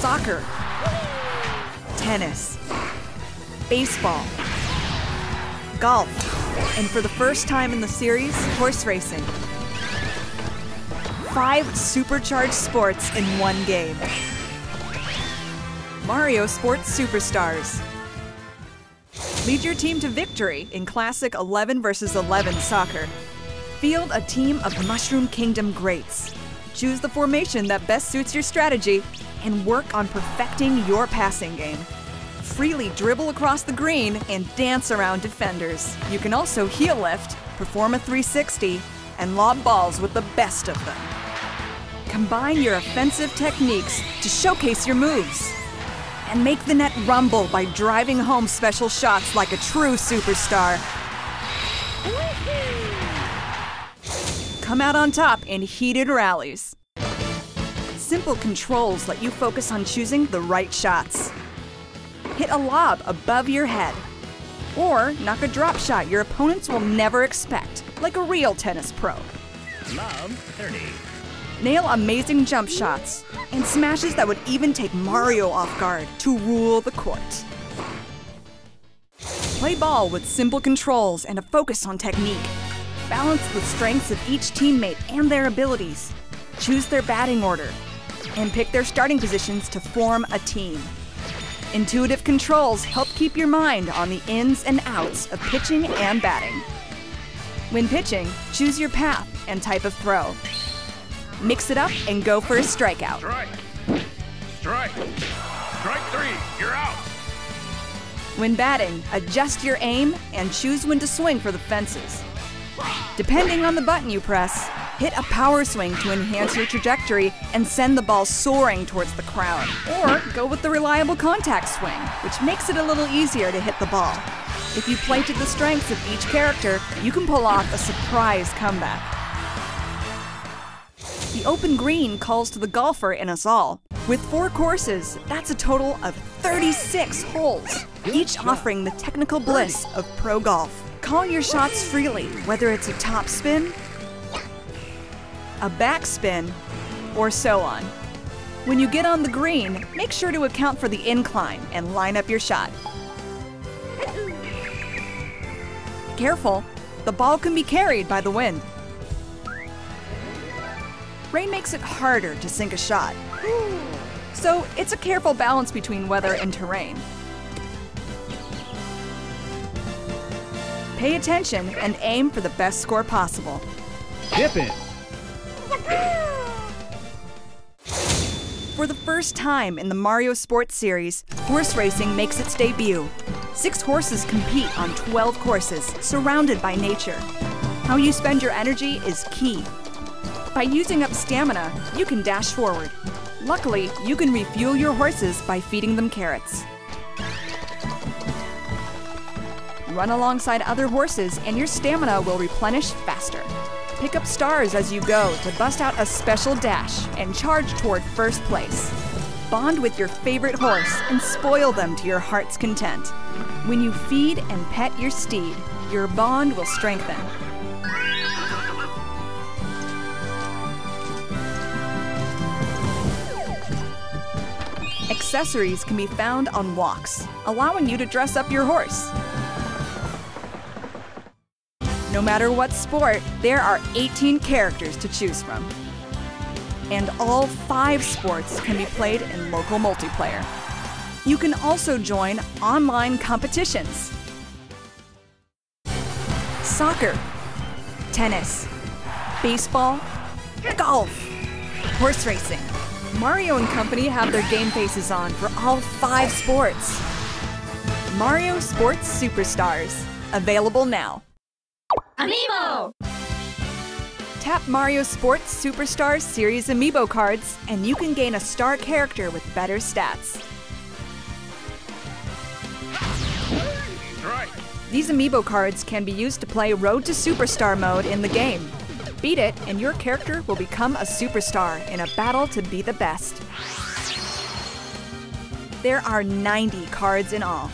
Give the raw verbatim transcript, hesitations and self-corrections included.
soccer, tennis, baseball, golf, and for the first time in the series, horse racing. Five supercharged sports in one game. Mario Sports Superstars. Lead your team to victory in classic eleven versus eleven soccer. Field a team of Mushroom Kingdom greats. Choose the formation that best suits your strategy and work on perfecting your passing game. Freely dribble across the green and dance around defenders. You can also heel lift, perform a three sixty, and lob balls with the best of them. Combine your offensive techniques to showcase your moves. And make the net rumble by driving home special shots like a true superstar. Come out on top in heated rallies. Simple controls let you focus on choosing the right shots. Hit a lob above your head, or knock a drop shot your opponents will never expect, like a real tennis pro. Lob thirty. Nail amazing jump shots and smashes that would even take Mario off guard to rule the court. Play ball with simple controls and a focus on technique. Balance the strengths of each teammate and their abilities. Choose their batting order and pick their starting positions to form a team. Intuitive controls help keep your mind on the ins and outs of pitching and batting. When pitching, choose your path and type of throw. Mix it up and go for a strikeout. Strike. Strike. Strike three. You're out. When batting, adjust your aim and choose when to swing for the fences. Depending on the button you press, hit a power swing to enhance your trajectory and send the ball soaring towards the crowd. Or go with the reliable contact swing, which makes it a little easier to hit the ball. If you play to the strengths of each character, you can pull off a surprise comeback. The open green calls to the golfer in us all. With four courses, that's a total of thirty-six holes, each offering the technical bliss of pro golf. Call your shots freely, whether it's a top spin, a backspin, or so on. When you get on the green, make sure to account for the incline and line up your shot. Careful, the ball can be carried by the wind. Rain makes it harder to sink a shot. So it's a careful balance between weather and terrain. Pay attention and aim for the best score possible. Dip it! For the first time in the Mario Sports series, horse racing makes its debut. Six horses compete on twelve courses, surrounded by nature. How you spend your energy is key. By using up stamina, you can dash forward. Luckily, you can refuel your horses by feeding them carrots. Run alongside other horses and your stamina will replenish faster. Pick up stars as you go to bust out a special dash and charge toward first place. Bond with your favorite horse and spoil them to your heart's content. When you feed and pet your steed, your bond will strengthen. Accessories can be found on walks, allowing you to dress up your horse. No matter what sport, there are eighteen characters to choose from. And all five sports can be played in local multiplayer. You can also join online competitions. Soccer, tennis, baseball, golf, horse racing. Mario and company have their game faces on for all five sports. Mario Sports Superstars, available now. Amiibo! Tap Mario Sports Superstars Series Amiibo cards and you can gain a star character with better stats. These Amiibo cards can be used to play Road to Superstar mode in the game. Beat it, and your character will become a superstar in a battle to be the best. There are ninety cards in all.